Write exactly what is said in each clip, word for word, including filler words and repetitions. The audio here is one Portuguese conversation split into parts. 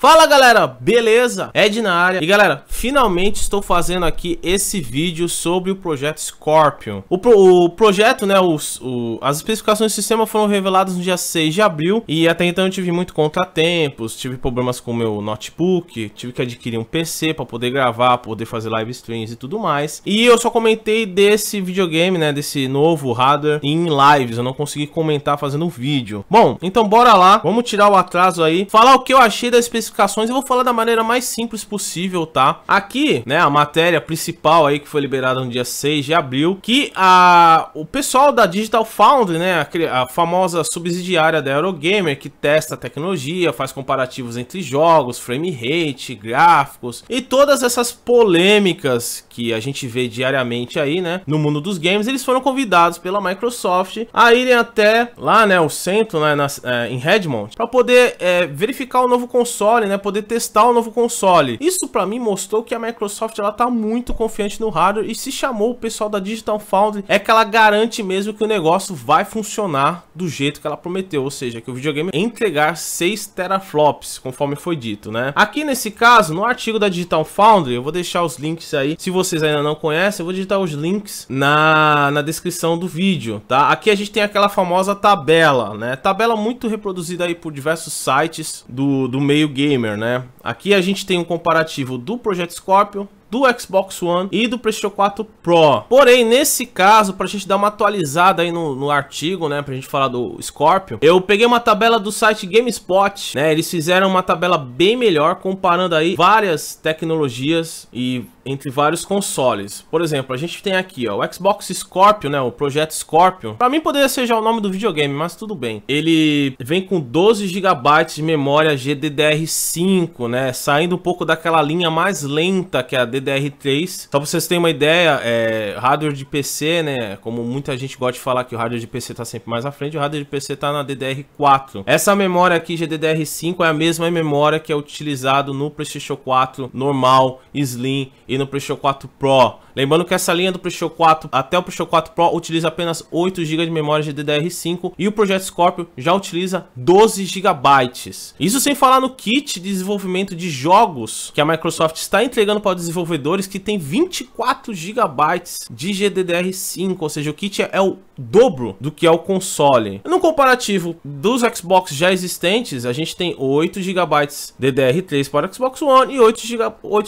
Fala galera, beleza? Ed na área. E galera, finalmente estou fazendo aqui esse vídeo sobre o Project Scorpio. O, pro, o projeto, né, os, o, as especificações do sistema foram reveladas no dia seis de abril. E até então eu tive muito contratempos, tive problemas com o meu notebook, tive que adquirir um P C para poder gravar, poder fazer live streams e tudo mais. E eu só comentei desse videogame, né, desse novo hardware em lives, eu não consegui comentar fazendo um vídeo. Bom, então bora lá, vamos tirar o atraso aí, falar o que eu achei da especificação. Eu vou falar da maneira mais simples possível, tá? Aqui, né, a matéria principal aí que foi liberada no dia seis de abril, que a, o pessoal da Digital Foundry, né, a, a famosa subsidiária da Eurogamer, que testa a tecnologia, faz comparativos entre jogos, frame rate, gráficos e todas essas polêmicas que a gente vê diariamente aí, né, no mundo dos games, eles foram convidados pela Microsoft a irem até lá, né, o centro, né, na, é, em Redmond, para poder é, verificar o novo console, né, poder testar o novo console. Isso para mim mostrou que a Microsoft ela tá muito confiante no hardware, e se chamou o pessoal da Digital Foundry é que ela garante mesmo que o negócio vai funcionar do jeito que ela prometeu, ou seja, que o videogame entregar seis teraflops, conforme foi dito, né? Aqui nesse caso, no artigo da Digital Foundry, eu vou deixar os links aí, se vocês ainda não conhecem, eu vou digitar os links na, na descrição do vídeo, tá? Aqui a gente tem aquela famosa tabela, né? Tabela muito reproduzida aí por diversos sites do, do meio game gamer, né? Aqui a gente tem um comparativo do Project Scorpio, do Xbox One e do PlayStation quatro Pro. Porém, nesse caso, pra gente dar uma atualizada aí no, no artigo, né, pra gente falar do Scorpio, eu peguei uma tabela do site GameSpot, né, eles fizeram uma tabela bem melhor, comparando aí várias tecnologias e entre vários consoles. Por exemplo, a gente tem aqui, ó, o Xbox Scorpio, né, o Project Scorpio. Pra mim poderia ser já o nome do videogame, mas tudo bem. Ele vem com doze gigabytes de memória G D D R cinco, né, saindo um pouco daquela linha mais lenta que é a D D R três. Só pra vocês terem uma ideia, é, hardware de P C, né, como muita gente gosta de falar que o hardware de P C tá sempre mais à frente, o hardware de P C tá na D D R quatro. Essa memória aqui, G D D R cinco, é a mesma memória que é utilizado no PlayStation quatro normal, Slim e no PlayStation quatro Pro. Lembrando que essa linha do PlayStation quatro até o PlayStation quatro Pro utiliza apenas oito gigabytes de memória G D D R cinco, e o Project Scorpio já utiliza doze gigabytes. Isso sem falar no kit de desenvolvimento de jogos que a Microsoft está entregando para os desenvolvedores, que tem vinte e quatro gigabytes de G D D R cinco, ou seja, o kit é o dobro do que é o console. No comparativo dos Xbox já existentes, a gente tem oito gigabytes D D R três para o Xbox One e oito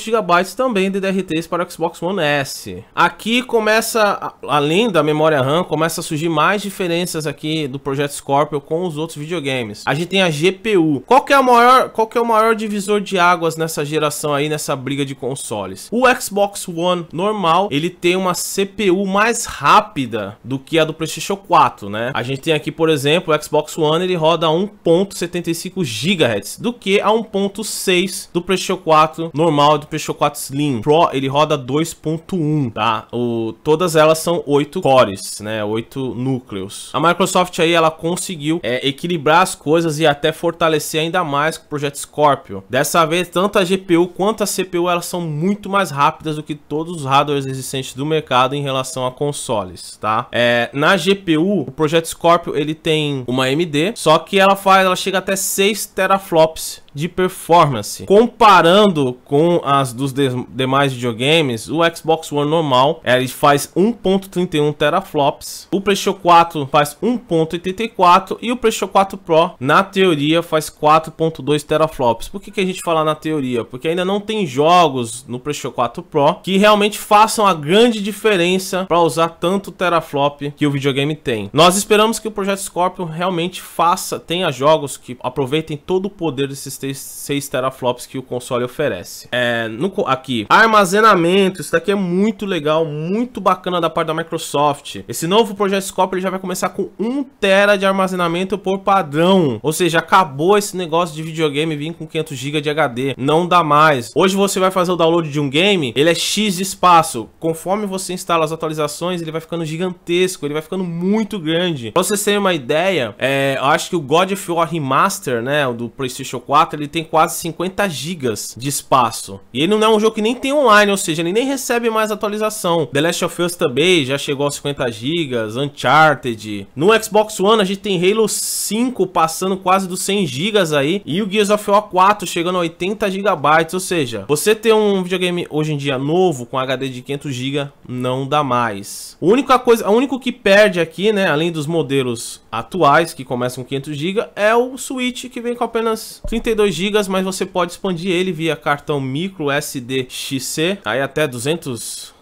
gigabytes também D D R três para o Xbox One S. Aqui começa, além da memória RAM, começa a surgir mais diferenças aqui do Project Scorpio com os outros videogames. A gente tem a G P U. Qual que é a maior, qual que é o maior divisor de águas nessa geração aí, nessa briga de consoles? O Xbox One normal, ele tem uma C P U mais rápida do que a do PlayStation quatro, né? A gente tem aqui, por exemplo, o Xbox One, ele roda a um ponto setenta e cinco gigahertz, do que a um ponto seis do PlayStation quatro normal, do PlayStation quatro Slim. Pro, ele roda dois ponto um, tá? O, todas elas são oito cores, né? oito núcleos. A Microsoft aí, ela conseguiu é, equilibrar as coisas e até fortalecer ainda mais com o Project Scorpio. Dessa vez, tanto a G P U quanto a C P U, elas são muito mais rápidas do que todos os hardwares existentes do mercado em relação a consoles, tá? É... Na G P U, o Project Scorpio, ele tem uma A M D, só que ela faz, ela chega até seis teraflops de performance. Comparando com as dos de, demais videogames, o Xbox One normal, ele faz um ponto trinta e um teraflops, o PlayStation quatro faz um ponto oitenta e quatro e o PlayStation quatro Pro, na teoria, faz quatro ponto dois teraflops. Por que que a gente fala na teoria? Porque ainda não tem jogos no PlayStation quatro Pro que realmente façam a grande diferença para usar tanto teraflop que o videogame tem. Nós esperamos que o Project Scorpio realmente faça, tenha jogos que aproveitem todo o poder desses seis teraflops que o console oferece. É, no, aqui, armazenamento, isso daqui é muito legal, muito bacana da parte da Microsoft. Esse novo Project Scorpio, ele já vai começar com um tera de armazenamento por padrão, ou seja, acabou esse negócio de videogame vir com quinhentos gigabytes de H D, não dá mais. Hoje você vai fazer o download de um game, ele é X de espaço, conforme você instala as atualizações, ele vai ficando gigantesco, ele vai vai ficando muito grande. Pra vocês terem uma ideia, é, eu acho que o God of War Remaster, né, o do PlayStation quatro, ele tem quase cinquenta gigas de espaço. E ele não é um jogo que nem tem online, ou seja, ele nem recebe mais atualização. The Last of Us também já chegou aos cinquenta gigas, Uncharted. No Xbox One a gente tem Halo cinco passando quase dos cem gigas aí, e o Gears of War quatro chegando a oitenta gigabytes, ou seja, você ter um videogame hoje em dia novo com H D de quinhentos gigas não dá mais. A única coisa, o único que perde aqui, né, além dos modelos atuais que começam com quinhentos gigas, é o Switch, que vem com apenas trinta e dois gigas, mas você pode expandir ele via cartão micro S D X C, aí até duzentos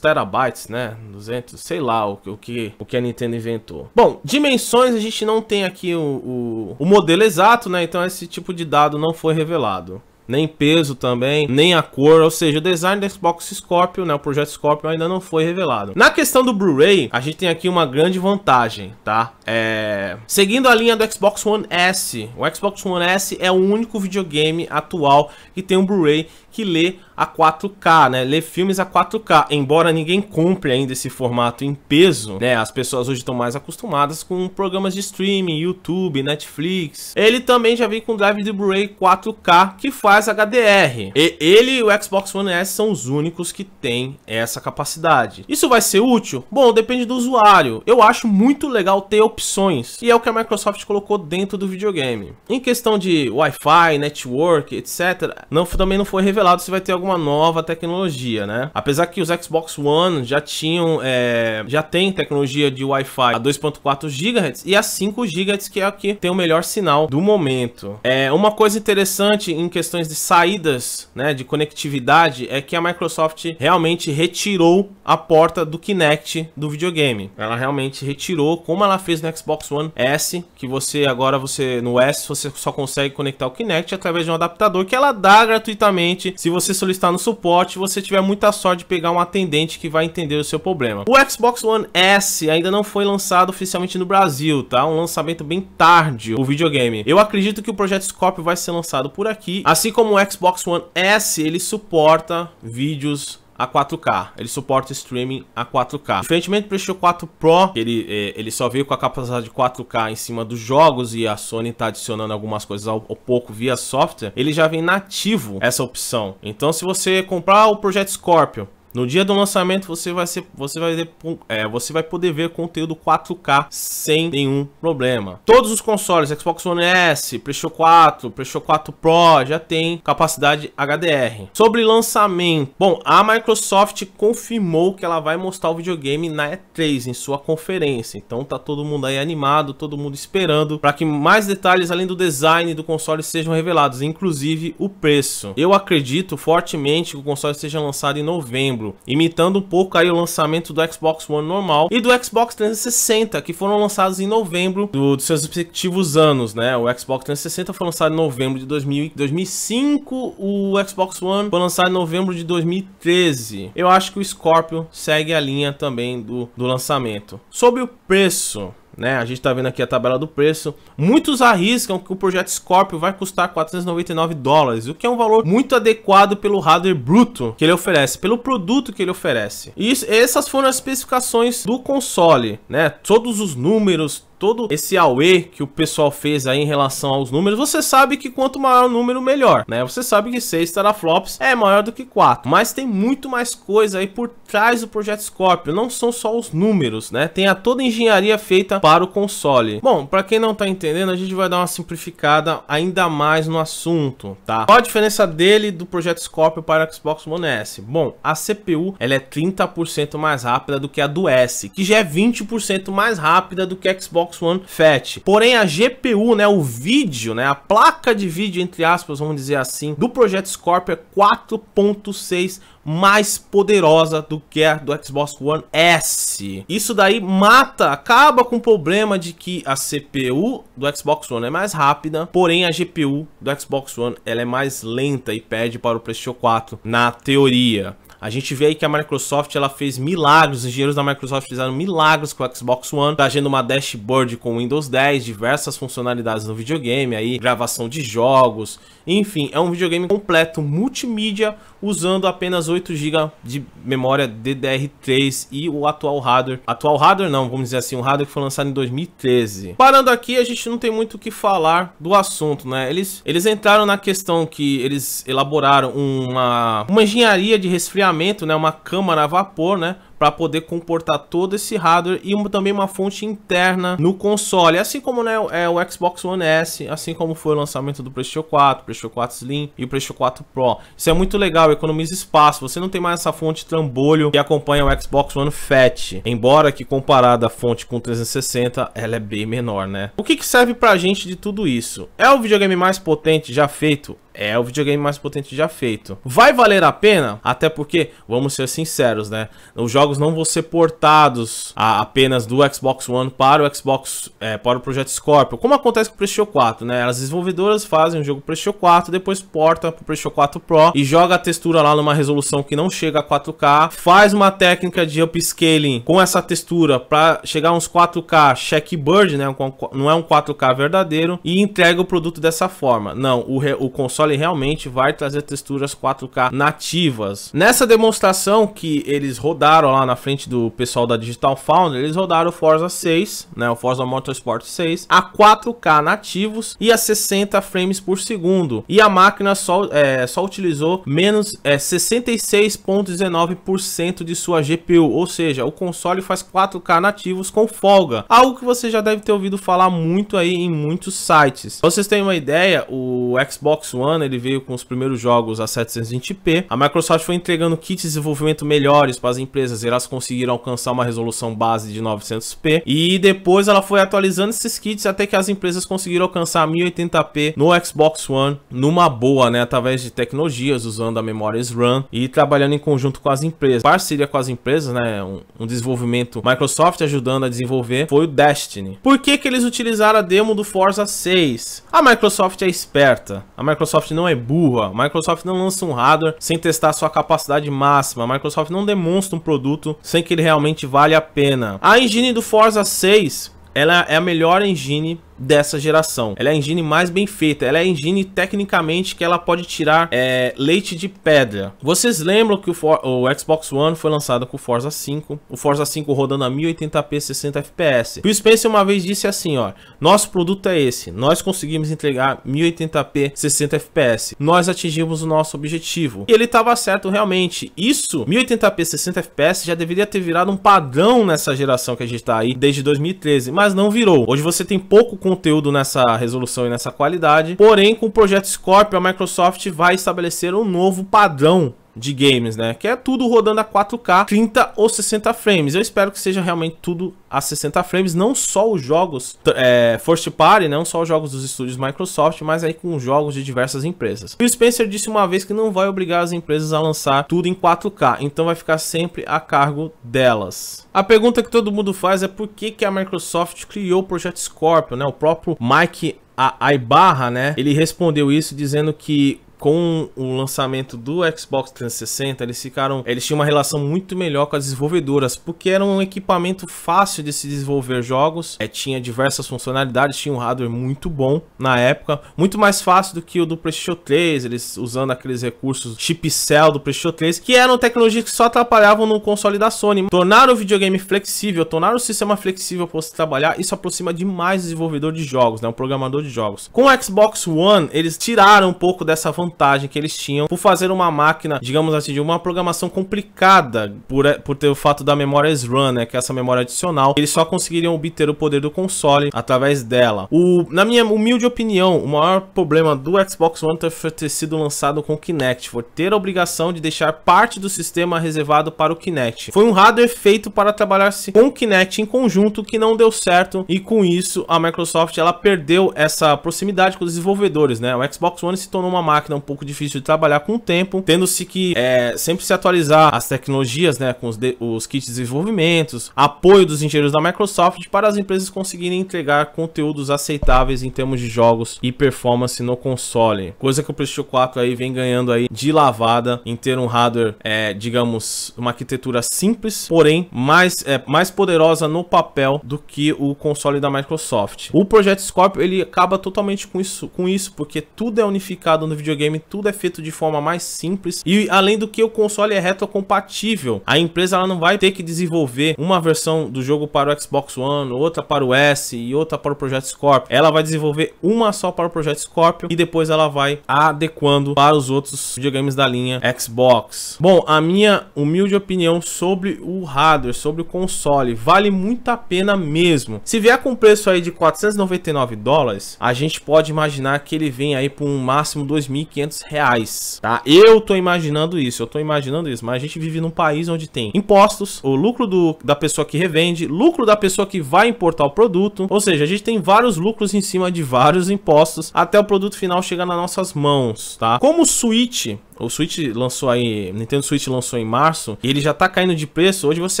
terabytes, né? duzentos, sei lá o, o, que, o que a Nintendo inventou. Bom, dimensões a gente não tem aqui o, o, o modelo exato, né? Então esse tipo de dado não foi revelado. Nem peso também, nem a cor, ou seja, o design do Xbox Scorpio, né, o Project Scorpio ainda não foi revelado. Na questão do Blu-ray, a gente tem aqui uma grande vantagem, tá? É... Seguindo a linha do Xbox One S, o Xbox One S é o único videogame atual que tem um Blu-ray que lê a quatro K, né, lê filmes a quatro K, embora ninguém compre ainda esse formato em peso, né, as pessoas hoje estão mais acostumadas com programas de streaming, YouTube, Netflix. Ele também já vem com drive de Blu-ray quatro K, que faz H D R. E ele e o Xbox One S são os únicos que têm essa capacidade. Isso vai ser útil? Bom, depende do usuário. Eu acho muito legal ter opções, e é o que a Microsoft colocou dentro do videogame. Em questão de Wi-Fi, network, etcétera, não, também não foi revelado se vai ter alguma nova tecnologia, né? Apesar que os Xbox One já tinham, é, já tem tecnologia de Wi-Fi a dois ponto quatro gigahertz e a cinco gigahertz, que é a que tem o melhor sinal do momento. É uma coisa interessante em questões de saídas, né, de conectividade, é que a Microsoft realmente retirou a porta do Kinect do videogame. Ela realmente retirou, como ela fez no Xbox One S, que você agora, você no S, você só consegue conectar o Kinect através de um adaptador que ela dá gratuitamente, se você solicitar no suporte, você tiver muita sorte de pegar um atendente que vai entender o seu problema. O Xbox One S ainda não foi lançado oficialmente no Brasil, tá? Um lançamento bem tarde, o videogame. Eu acredito que o Project Scorpio vai ser lançado por aqui, assim como como o Xbox One S, ele suporta vídeos a quatro K, ele suporta streaming a quatro K. Diferentemente do PlayStation quatro Pro, ele, ele só veio com a capacidade de quatro K em cima dos jogos, e a Sony tá adicionando algumas coisas ao, ao pouco via software, ele já vem nativo essa opção. Então se você comprar o Project Scorpio, no dia do lançamento você vai, ser, você, vai ter, é, você vai poder ver conteúdo quatro K sem nenhum problema. Todos os consoles, Xbox One S, PlayStation quatro, PlayStation quatro Pro, já tem capacidade H D R. Sobre lançamento, bom, a Microsoft confirmou que ela vai mostrar o videogame na E três, em sua conferência. Então tá todo mundo aí animado, todo mundo esperando para que mais detalhes além do design do console sejam revelados, inclusive o preço. Eu acredito fortemente que o console seja lançado em novembro, imitando um pouco aí o lançamento do Xbox One normal e do Xbox trezentos e sessenta, que foram lançados em novembro do, dos seus respectivos anos, né? O Xbox trezentos e sessenta foi lançado em novembro de dois mil e cinco, o Xbox One foi lançado em novembro de dois mil e treze. Eu acho que o Scorpio segue a linha também do, do lançamento. Sobre o preço, né, a gente tá vendo aqui a tabela do preço. Muitos arriscam que o Project Scorpio vai custar quatrocentos e noventa e nove dólares, o que é um valor muito adequado pelo hardware bruto que ele oferece, pelo produto que ele oferece. E isso, essas foram as especificações do console, né? Todos os números, todo esse auê que o pessoal fez aí em relação aos números, você sabe que quanto maior o número, melhor, né? Você sabe que seis teraflops é maior do que quatro, mas tem muito mais coisa aí por trás do Project Scorpio, não são só os números, né? Tem a toda a engenharia feita para o console. Bom, para quem não tá entendendo, a gente vai dar uma simplificada ainda mais no assunto, tá? Qual a diferença dele, do Project Scorpio para o Xbox One S? Bom, a C P U, ela é trinta por cento mais rápida do que a do S, que já é vinte por cento mais rápida do que a Xbox One Fat. Porém a G P U, né, o vídeo, né, a placa de vídeo, entre aspas, vamos dizer assim, do Project Scorpio é quatro ponto seis mais poderosa do que a do Xbox One S. Isso daí mata, acaba com o problema de que a C P U do Xbox One é mais rápida, porém a G P U do Xbox One ela é mais lenta e perde para o PlayStation quatro na teoria. A gente vê aí que a Microsoft, ela fez milagres, os engenheiros da Microsoft fizeram milagres com o Xbox One, trazendo uma dashboard com Windows dez, diversas funcionalidades no videogame, aí gravação de jogos, enfim, é um videogame completo multimídia usando apenas oito gigas de memória D D R três e o atual hardware, atual hardware não, vamos dizer assim, um hardware que foi lançado em dois mil e treze. Parando aqui, a gente não tem muito o que falar do assunto, né? Eles, eles entraram na questão que eles elaboraram uma, uma engenharia de resfriamento, né? Uma câmara a vapor, né? Para poder comportar todo esse hardware e uma, também uma fonte interna no console, assim como, né, é o Xbox One S, assim como foi o lançamento do PlayStation quatro, PlayStation quatro Slim e o PlayStation quatro Pro. Isso é muito legal, economiza espaço, você não tem mais essa fonte trambolho que acompanha o Xbox One Fat, embora que comparada a fonte com trezentos e sessenta, ela é bem menor, né? O que que serve pra gente de tudo isso? É o videogame mais potente já feito? É o videogame mais potente já feito. Vai valer a pena? Até porque, vamos ser sinceros, né? Os jogos não vão ser portados a, apenas do Xbox One para o Xbox, é, para o Project Scorpio, como acontece com o PlayStation quatro, né? As desenvolvedoras fazem o jogo PlayStation quatro, depois porta para o PlayStation quatro Pro e joga a textura lá numa resolução que não chega a quatro K, faz uma técnica de upscaling com essa textura para chegar a uns quatro K checkbird, né? Não é um quatro K verdadeiro, e entrega o produto dessa forma. Não, o, re, o console realmente vai trazer texturas quatro K nativas. Nessa demonstração que eles rodaram lá na frente do pessoal da Digital Foundry, eles rodaram o Forza seis, né, o Forza Motorsport seis, a quatro K nativos e a sessenta frames por segundo. E a máquina só, é, só utilizou menos é, sessenta e seis vírgula dezenove por cento de sua G P U, ou seja, o console faz quatro K nativos com folga, algo que você já deve ter ouvido falar muito aí em muitos sites. Pra vocês terem uma ideia, o Xbox One, ele veio com os primeiros jogos a setecentos e vinte p. A Microsoft foi entregando kits de desenvolvimento melhores para as empresas, elas conseguiram alcançar uma resolução base de novecentos p, e depois ela foi atualizando esses kits até que as empresas conseguiram alcançar mil e oitenta p no Xbox One, numa boa, né, através de tecnologias, usando a memória SRAM e trabalhando em conjunto com as empresas, parceria com as empresas, né, um, um desenvolvimento Microsoft ajudando a desenvolver, foi o Destiny. Por que que eles utilizaram a demo do Forza seis? A Microsoft é esperta, a Microsoft Microsoft não é burra, a Microsoft não lança um hardware sem testar sua capacidade máxima, a Microsoft não demonstra um produto sem que ele realmente vale a pena. A engine do Forza seis, ela é a melhor engine dessa geração, ela é a engine mais bem feita, ela é a engine tecnicamente que ela pode tirar é, leite de pedra. Vocês lembram que o, For o Xbox One foi lançado com o Forza cinco, o Forza cinco rodando a mil e oitenta p sessenta F P S. Phil Spencer uma vez disse assim, ó, nosso produto é esse, nós conseguimos entregar mil e oitenta p sessenta F P S, nós atingimos o nosso objetivo. E ele estava certo realmente, isso, mil e oitenta p sessenta F P S já deveria ter virado um padrão nessa geração que a gente tá aí desde dois mil e treze, mas não virou. Hoje você tem pouco conteúdo nessa resolução e nessa qualidade, porém com o Project Scorpio a Microsoft vai estabelecer um novo padrão de games, né, que é tudo rodando a quatro K, trinta ou sessenta frames. Eu espero que seja realmente tudo a sessenta frames, não só os jogos é, first party, não só os jogos dos estúdios Microsoft, mas aí com jogos de diversas empresas. Phil Spencer disse uma vez que não vai obrigar as empresas a lançar tudo em quatro K, então vai ficar sempre a cargo delas. A pergunta que todo mundo faz é por que que a Microsoft criou o Project Scorpio, né? O próprio Mike Aibarra, né, ele respondeu isso dizendo que com o lançamento do Xbox trezentos e sessenta, eles ficaram, eles tinham uma relação muito melhor com as desenvolvedoras, porque era um equipamento fácil de se desenvolver jogos, é, tinha diversas funcionalidades, tinha um hardware muito bom na época, muito mais fácil do que o do PlayStation três, eles usando aqueles recursos chip cell do PlayStation três, que eram tecnologias que só atrapalhavam no console da Sony. Tornar o videogame flexível, tornar o sistema flexível para você trabalhar, isso aproxima demais o desenvolvedor de jogos, né, o programador de jogos. Com o Xbox One, eles tiraram um pouco dessa vantagem vantagem que eles tinham por fazer uma máquina, digamos assim, de uma programação complicada, por, por ter o fato da memória SRAM, né, que é essa memória adicional, eles só conseguiriam obter o poder do console através dela. O, na minha humilde opinião, o maior problema do Xbox One foi ter sido lançado com o Kinect, foi ter a obrigação de deixar parte do sistema reservado para o Kinect. Foi um hardware feito para trabalhar-se com o Kinect em conjunto que não deu certo, e com isso a Microsoft ela perdeu essa proximidade com os desenvolvedores, né? O Xbox One se tornou uma máquina um pouco difícil de trabalhar com o tempo, tendo-se que é, sempre se atualizar as tecnologias, né, com os, de, os kits de desenvolvimentos, apoio dos engenheiros da Microsoft para as empresas conseguirem entregar conteúdos aceitáveis em termos de jogos e performance no console. Coisa que o PlayStation quatro aí vem ganhando aí de lavada em ter um hardware, é, digamos, uma arquitetura simples, porém mais, é, mais poderosa no papel do que o console da Microsoft. O Project Scorpio, ele acaba totalmente com isso, com isso, porque tudo é unificado no videogame, tudo é feito de forma mais simples e além do que o console é retrocompatível. A empresa ela não vai ter que desenvolver uma versão do jogo para o Xbox One, outra para o S e outra para o Project Scorpio. Ela vai desenvolver uma só para o Project Scorpio e depois ela vai adequando para os outros videogames da linha Xbox. Bom, a minha humilde opinião sobre o hardware, sobre o console, vale muito a pena mesmo. Se vier com preço aí de quatrocentos e noventa e nove dólares, a gente pode imaginar que ele vem aí por um máximo dois mil e quinhentos reais, tá? Eu tô imaginando isso, eu tô imaginando isso, mas a gente vive num país onde tem impostos, o lucro do, da pessoa que revende, lucro da pessoa que vai importar o produto, ou seja, a gente tem vários lucros em cima de vários impostos até o produto final chegar nas nossas mãos, tá? Como o Switch, o Switch lançou aí, Nintendo Switch lançou em março e ele já tá caindo de preço. Hoje você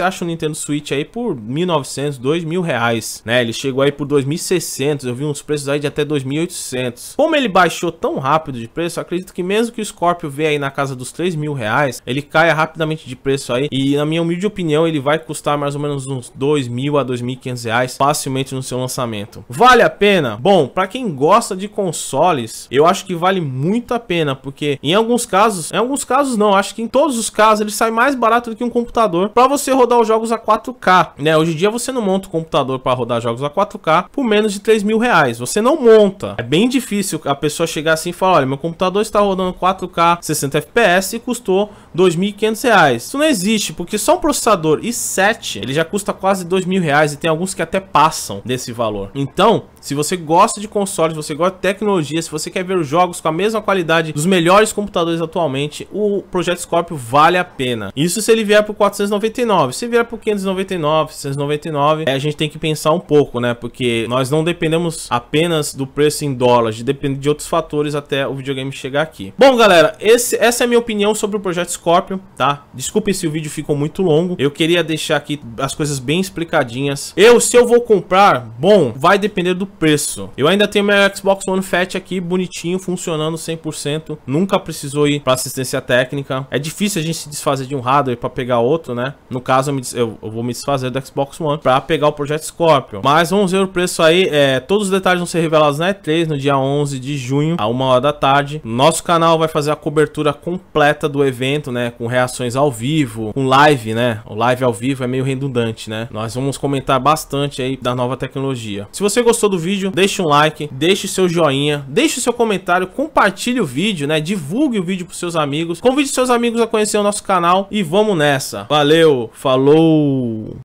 acha o Nintendo Switch aí por mil e novecentos, dois mil reais, né? Ele chegou aí por dois mil e seiscentos, eu vi uns preços aí de até dois mil e oitocentos. Como ele baixou tão rápido de preço, acredito que mesmo que o Scorpio venha aí na casa dos três mil reais, ele caia rapidamente de preço aí e na minha humilde opinião ele vai custar mais ou menos uns dois mil a dois mil e quinhentos reais facilmente no seu lançamento. Vale a pena? Bom, pra quem gosta de consoles, eu acho que vale muito a pena, porque em alguns casos Em alguns casos não, acho que em todos os casos ele sai mais barato do que um computador para você rodar os jogos a quatro K, né? Hoje em dia você não monta um computador para rodar jogos a quatro K por menos de três mil reais, você não monta. É bem difícil a pessoa chegar assim e falar, olha, meu computador está rodando quatro K sessenta F P S e custou dois mil e quinhentos reais. Isso não existe, porque só um processador i sete, ele já custa quase dois mil reais e tem alguns que até passam desse valor. Então, se você gosta de consoles, se você gosta de tecnologia, se você quer ver os jogos com a mesma qualidade dos melhores computadores atuais, atualmente, o Project Scorpio vale a pena. Isso se ele vier por quatrocentos e noventa e nove. Se vier por quinhentos e noventa e nove, seiscentos e noventa e nove, a gente tem que pensar um pouco, né? Porque nós não dependemos apenas do preço em dólares, depende de outros fatores até o videogame chegar aqui. Bom, galera, esse, essa é a minha opinião sobre o Project Scorpio, tá? Desculpem se o vídeo ficou muito longo. Eu queria deixar aqui as coisas bem explicadinhas. Eu, se eu vou comprar, bom, vai depender do preço. Eu ainda tenho meu Xbox One Fat aqui, bonitinho, funcionando cem por cento. Nunca precisou ir para assistência técnica. É difícil a gente se desfazer de um hardware para pegar outro, né? No caso, eu, me, eu, eu vou me desfazer do Xbox One para pegar o Project Scorpio. Mas vamos ver o preço aí. É, todos os detalhes vão ser revelados na E três no dia onze de junho, a uma hora da tarde. Nosso canal vai fazer a cobertura completa do evento, né? Com reações ao vivo, com live, né? O live ao vivo é meio redundante, né? Nós vamos comentar bastante aí da nova tecnologia. Se você gostou do vídeo, deixe um like, deixe o seu joinha, deixe o seu comentário, compartilhe o vídeo, né? Divulgue o vídeo para seus amigos, convide seus amigos a conhecer o nosso canal e vamos nessa. Valeu, falou!